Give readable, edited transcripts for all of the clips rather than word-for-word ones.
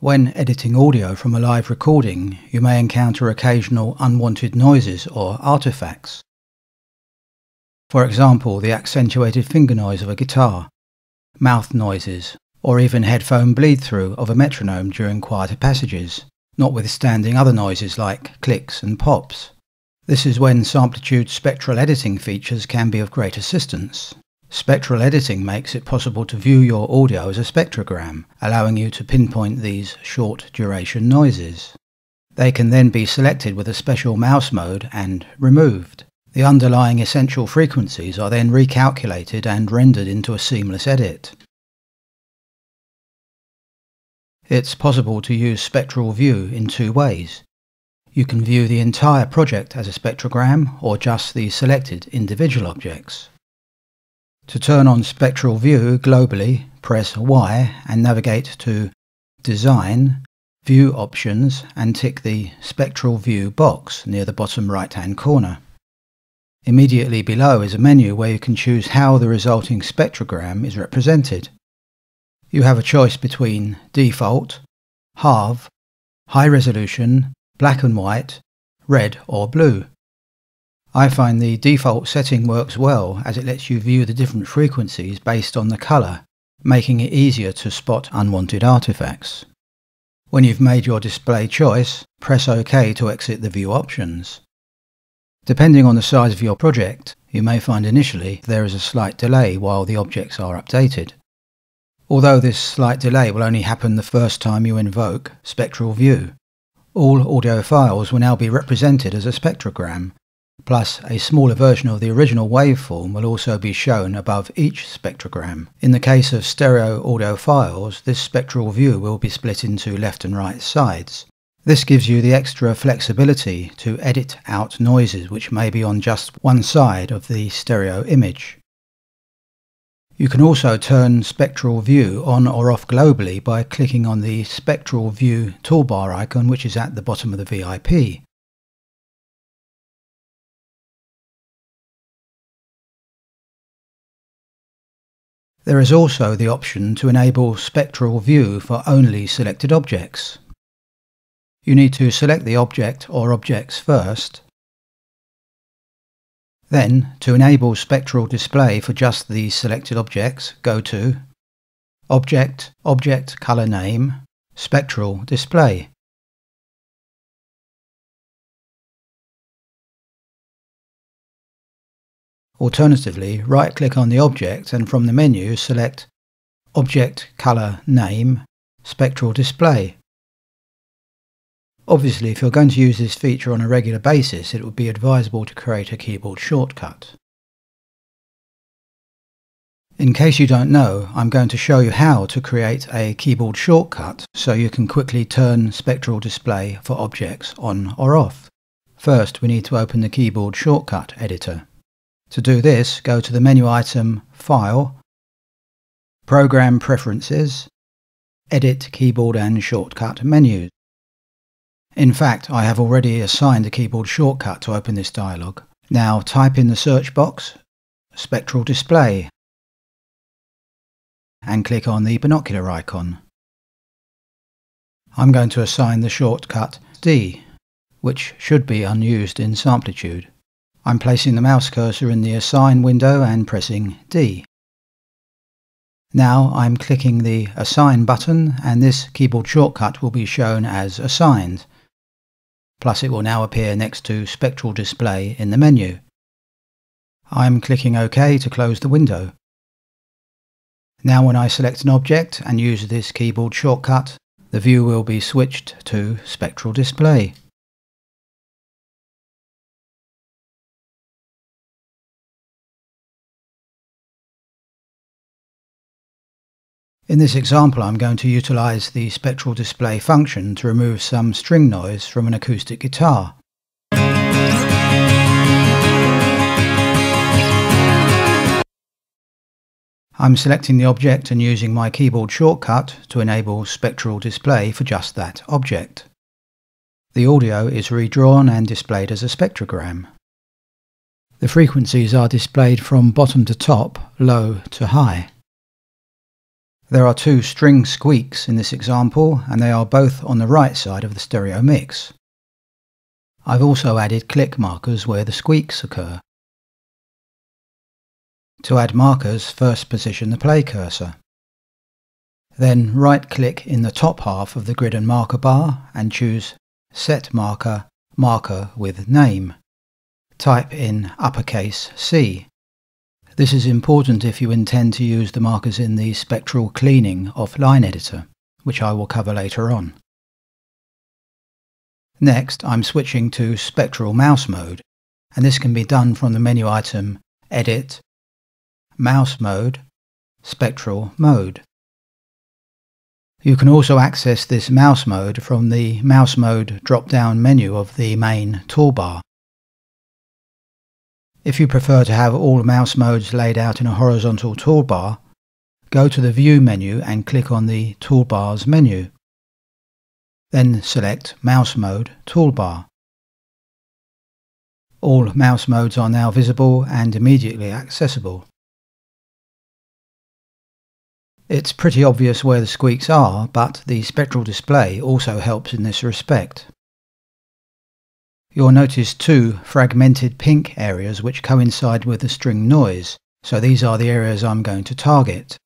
When editing audio from a live recording, you may encounter occasional unwanted noises or artifacts. For example, the accentuated finger noise of a guitar, mouth noises, or even headphone bleed-through of a metronome during quieter passages, notwithstanding other noises like clicks and pops. This is when Samplitude's spectral editing features can be of great assistance. Spectral editing makes it possible to view your audio as a spectrogram, allowing you to pinpoint these short-duration noises. They can then be selected with a special mouse mode and removed. The underlying essential frequencies are then recalculated and rendered into a seamless edit. It's possible to use spectral view in two ways. You can view the entire project as a spectrogram or just the selected individual objects. To turn on spectral view globally, press Y and navigate to Design, View Options and tick the Spectral View box near the bottom right-hand corner. Immediately below is a menu where you can choose how the resulting spectrogram is represented. You have a choice between Default, Halve, High Resolution, Black and White, Red or Blue. I find the default setting works well as it lets you view the different frequencies based on the colour, making it easier to spot unwanted artifacts. When you've made your display choice, press OK to exit the view options. Depending on the size of your project, you may find initially there is a slight delay while the objects are updated. Although this slight delay will only happen the first time you invoke spectral view, all audio files will now be represented as a spectrogram. Plus, a smaller version of the original waveform will also be shown above each spectrogram. In the case of stereo audio files, this spectral view will be split into left and right sides. This gives you the extra flexibility to edit out noises which may be on just one side of the stereo image. You can also turn spectral view on or off globally by clicking on the spectral view toolbar icon, which is at the bottom of the VIP. There is also the option to enable spectral view for only selected objects. You need to select the object or objects first. Then, to enable spectral display for just the selected objects, go to Object, Object Color Name, Spectral Display. Alternatively, right-click on the object and from the menu select Object Color Name Spectral Display. Obviously, if you're going to use this feature on a regular basis, it would be advisable to create a keyboard shortcut. In case you don't know, I'm going to show you how to create a keyboard shortcut so you can quickly turn spectral display for objects on or off. First, we need to open the keyboard shortcut editor. To do this, go to the menu item File, Program Preferences, Edit Keyboard and Shortcut Menus. In fact, I have already assigned a keyboard shortcut to open this dialog. Now type in the search box, Spectral Display, and click on the binocular icon. I'm going to assign the shortcut D, which should be unused in Samplitude. I'm placing the mouse cursor in the Assign window and pressing D. Now I'm clicking the Assign button and this keyboard shortcut will be shown as assigned. Plus it will now appear next to Spectral Display in the menu. I'm clicking OK to close the window. Now when I select an object and use this keyboard shortcut, the view will be switched to Spectral Display. In this example, I'm going to utilize the spectral display function to remove some string noise from an acoustic guitar. I'm selecting the object and using my keyboard shortcut to enable spectral display for just that object. The audio is redrawn and displayed as a spectrogram. The frequencies are displayed from bottom to top, low to high. There are two string squeaks in this example, and they are both on the right side of the stereo mix. I've also added click markers where the squeaks occur. To add markers, first position the play cursor. Then right-click in the top half of the grid and marker bar and choose Set Marker, Marker with Name. Type in uppercase C. This is important if you intend to use the markers in the spectral cleaning offline editor, which I will cover later on. Next, I'm switching to spectral mouse mode, and this can be done from the menu item Edit, Mouse Mode, Spectral Mode. You can also access this mouse mode from the mouse mode drop-down menu of the main toolbar. If you prefer to have all mouse modes laid out in a horizontal toolbar, go to the View menu and click on the Toolbars menu. Then select Mouse Mode Toolbar. All mouse modes are now visible and immediately accessible. It's pretty obvious where the squeaks are, but the spectral display also helps in this respect. You'll notice two fragmented pink areas which coincide with the string noise, so these are the areas I'm going to target.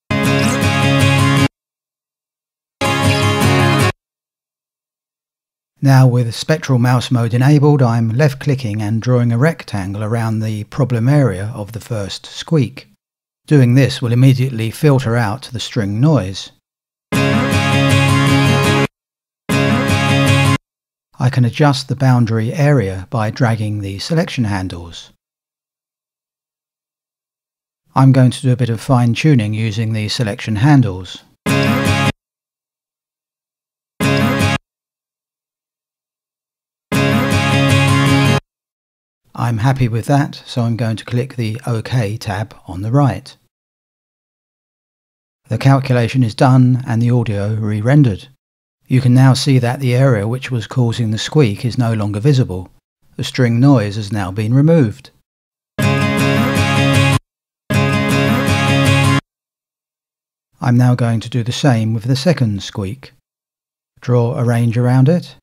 Now with spectral mouse mode enabled, I'm left-clicking and drawing a rectangle around the problem area of the first squeak. Doing this will immediately filter out the string noise. I can adjust the boundary area by dragging the selection handles. I'm going to do a bit of fine-tuning using the selection handles. I'm happy with that, so I'm going to click the OK tab on the right. The calculation is done and the audio re-rendered. You can now see that the area which was causing the squeak is no longer visible. The string noise has now been removed. I'm now going to do the same with the second squeak. Draw a range around it.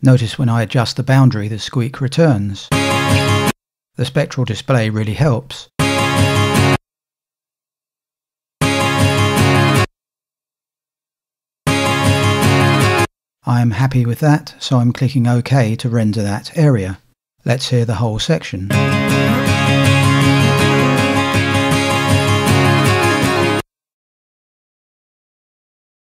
Notice when I adjust the boundary, the squeak returns. The spectral display really helps. I'm happy with that, so I'm clicking OK to render that area. Let's hear the whole section.